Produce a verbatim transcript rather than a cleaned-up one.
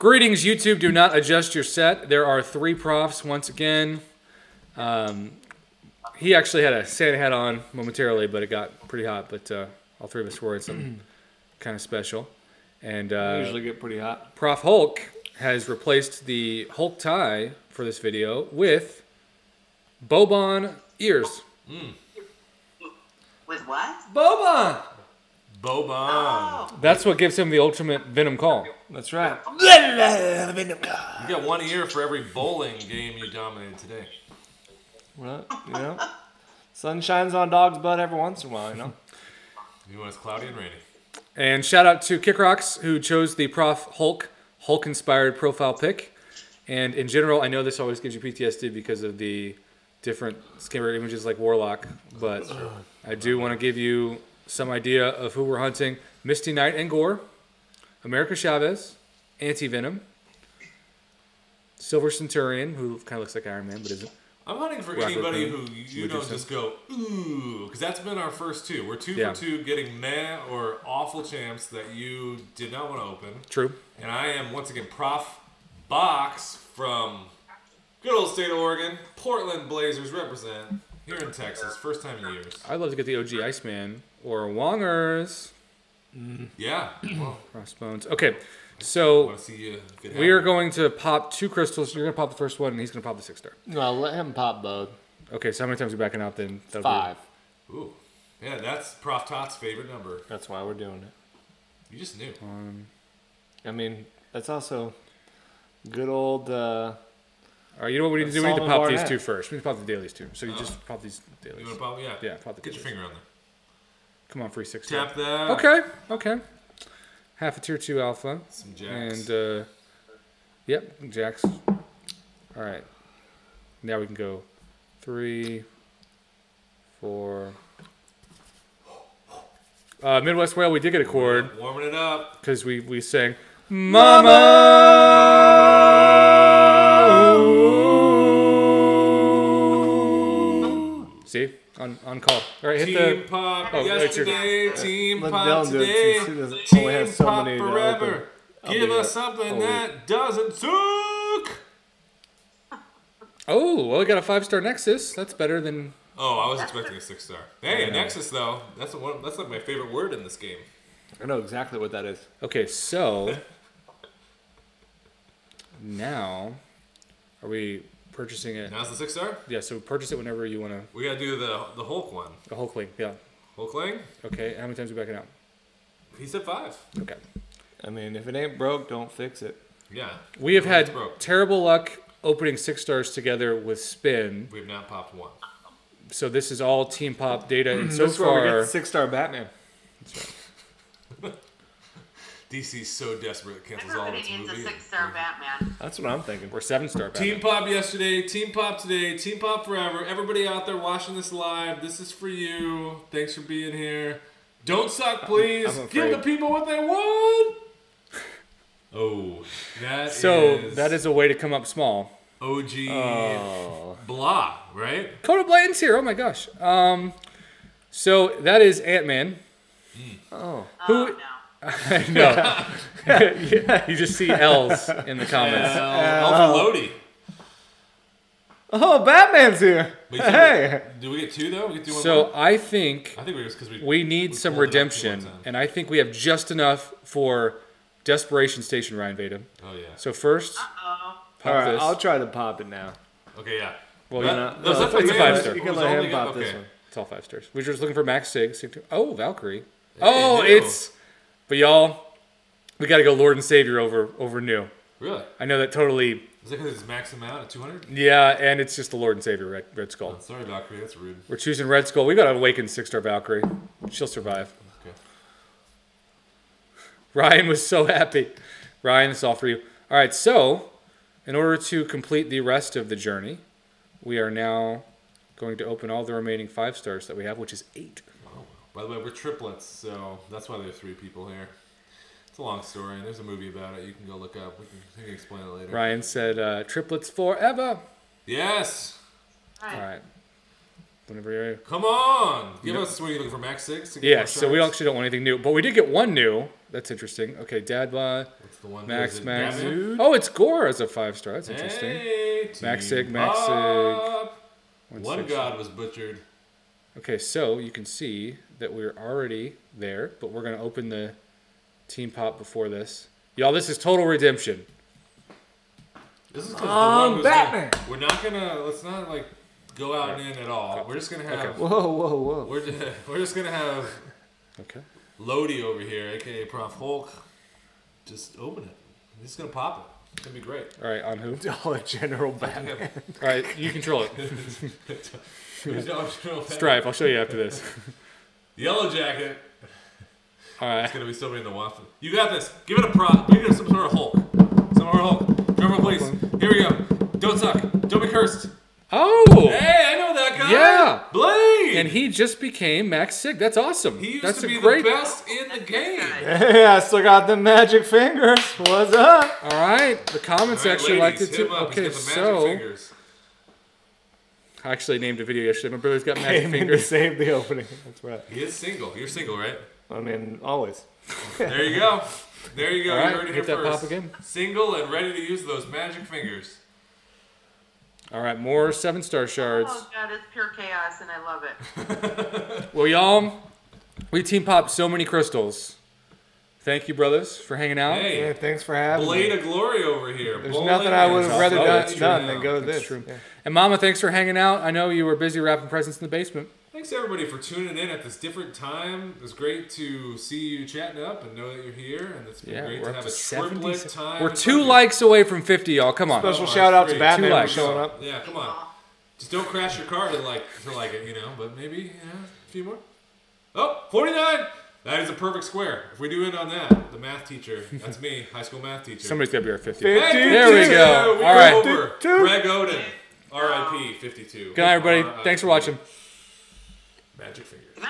Greetings, YouTube. Do not adjust your set. There are three profs once again. Um, he actually had a Santa hat on momentarily, but it got pretty hot. But uh, all three of us were in something kind of special. And uh, usually get pretty hot. Prof Hulk has replaced the Hulk tie for this video with Bobon ears. Mm. With what? Bobon. Bobon. Oh. That's what gives him the ultimate Venom call. That's right. Venom call. You got one ear for every bowling game you dominated today. Well, you know, sun shines on dog's butt every once in a while, you know. You know, it's cloudy and rainy. And shout out to Kick Rocks, who chose the Prof Hulk, Hulk-inspired profile pic. And in general, I know this always gives you P T S D because of the different scammer images like Warlock, but I do want to give you some idea of who we're hunting. Misty Knight and Gore, America Chavez, Anti-Venom, Silver Centurion, who kind of looks like Iron Man, but isn't. I'm hunting for Rocket anybody who you don't just go, ooh, because that's been our first two. We're two yeah. for two getting meh or awful champs that you did not want to open. True. And I am, once again, Prof Box from good old state of Oregon. Portland Blazers represent here in Texas. First time in years. I'd love to get the O G Iceman or Wongers. Mm. Yeah. Well, Crossbones. Okay, so we are going to pop two crystals. You're going to pop the first one, and he's going to pop the six star. No, let him pop both. Okay, so how many times are we backing out then? That'll Five. Be... Ooh. Yeah, that's Prof Tot's favorite number. That's why we're doing it. You just knew. Um, I mean, that's also good old... Uh, all right, you know what we need to do? We need to pop these two first. We need to pop the dailies too. So you uh, just pop these dailies. You want to pop? Yeah. Yeah, pop the dailies. Get your finger on them. Come on, free six. Tap that. Okay, okay. Half a tier two alpha. Some jacks. And, uh, yep, jacks. All right. Now we can go three, four. Uh, Midwest Whale, we did get a chord. Warming it up. Because we, we sang, Mama! Mama! See? On, on call. All right, hit team the... Pop oh, yesterday, right, team Let pop today, team pop today, team has so pop many forever. Give us something I'll that doesn't suck. Oh, well, we got a five star Nexus. That's better than... Oh, I was expecting a six star. Hey, yeah. Nexus, though. That's, one, that's like my favorite word in this game. I know exactly what that is. Okay, so... now, are we... Purchasing it. Now's the six star? Yeah, so purchase it whenever you want to. We got to do the the Hulk one. The Hulkling, yeah. Hulkling? Okay, how many times are we backing out? He said five. Okay. I mean, if it ain't broke, don't fix it. Yeah. We have had terrible luck opening six stars together with spin. We've not popped one. So this is all team pop data. And so far, we get six star Batman. That's right. D C's so desperate it cancels Everybody all its movies. Everybody needs a six star Batman. That's what I'm thinking. We're seven star Batman. Team Pop yesterday, Team Pop today, Team Pop forever. Everybody out there watching this live, this is for you. Thanks for being here. Don't suck, please. I'm, I'm Give the people what they want. Oh, that so is... So that is a way to come up small. O G oh. Blah, right? Coda Blanton's here. Oh, my gosh. Um, So that is Ant-Man. Mm. Oh. Who... Oh, no. I know. Yeah, you just see L's in the comments. L, L for Lodi. Oh, Batman's here. Wait, hey. Do we get two, though? We get two so one I think, I think we're just we, we need we some redemption, and I think we have just enough for Desperation Station, Ryan Vadum. Oh, yeah. So first, uh -oh. pop right, this. I'll try to pop it now. Okay, yeah. Well, but, you know, no, no, it's, it's a five star. You can let him pop okay. this one. It's all five stars. We're just looking for Max Sig. Oh, Valkyrie. Hey, oh, no. it's... But y'all, we got to go Lord and Savior over over new. Really? I know that totally. Is that because it's maxed them out at two hundred? Yeah, and it's just the Lord and Savior, Red, Red Skull. Oh, sorry, Valkyrie, that's rude. We're choosing Red Skull. We got to awaken six star Valkyrie. She'll survive. Okay. Ryan was so happy. Ryan, it's all for you. All right, so in order to complete the rest of the journey, we are now going to open all the remaining five stars that we have, which is eight. By the way, we're triplets, so that's why there's three people here. It's a long story, and there's a movie about it. You can go look up. We can, we can explain it later. Ryan said, uh, triplets forever. Yes. All right. All right. whenever you're... Come on! Give you us... What are you looking for, Max six? Yeah, so we actually don't want anything new. But we did get one new. That's interesting. Okay, Dadbot. What's the one? Max, Max. Oh, it's Gore as a five star. That's interesting. Hey, Max Sig, Max Sig. One god was butchered. Okay, so you can see that we're already there, but we're going to open the Team Pop before this. Y'all, this is total redemption. This is um, Batman. Gonna, we're not gonna. Let's not like go out and in at all. We're just gonna have. Okay. Whoa, whoa, whoa. We're just, we're just gonna have. Okay. Lodi over here, aka Prof Hulk, just open it. He's gonna pop it. It's gonna be great. All right, on who? Oh, General Batman. All right, you control it. Stripe. I'll show you after this. Yellow Jacket. All right. It's gonna be somebody in the waffle. You got this. Give it a prop. Give it some sort of Hulk. Some sort of Hulk. Drummer, please. Here we go. Don't suck. Don't be cursed. Oh! Hey, I know that guy. Yeah, Blade. And he just became Max Sig. That's awesome. He used That's to be great... the best in the game. Hey, I still got the magic fingers. What's up? All right. The comments right, actually liked it too. Okay, the so fingers. I actually named a video yesterday. My brother's got magic Came fingers. To save the opening. That's right. He is single. You're single, right? I mean, always. There you go. There you go. Right, you heard it here that first. Pop again. Single and ready to use those magic fingers. All right, more seven star shards. Oh God, it's pure chaos, and I love it. Well, y'all, we team popped so many crystals. Thank you, brothers, for hanging out. Hey, yeah, thanks for having Blade me. Blade of glory over here. There's Bowling nothing I would have rather done, done than go to this. True. Yeah. And Mama, thanks for hanging out. I know you were busy wrapping presents in the basement. Thanks everybody for tuning in at this different time. It was great to see you chatting up and know that you're here, and it's been yeah, great to have a triplet time. We're two likes away from fifty, y'all. Come on. Special oh, shout out great. to Batman for showing up. Yeah, come on. Just don't crash your car to like to like it, you know. But maybe you know, a few more. Oh, forty-nine. That is a perfect square. If we do end on that, the math teacher, that's me, high school math teacher. Somebody's got to be our fifty. fifty-two. There we go. We All right, over. Greg Oden, R I P fifty-two. Good night, everybody. Thanks for watching. Magic fingers.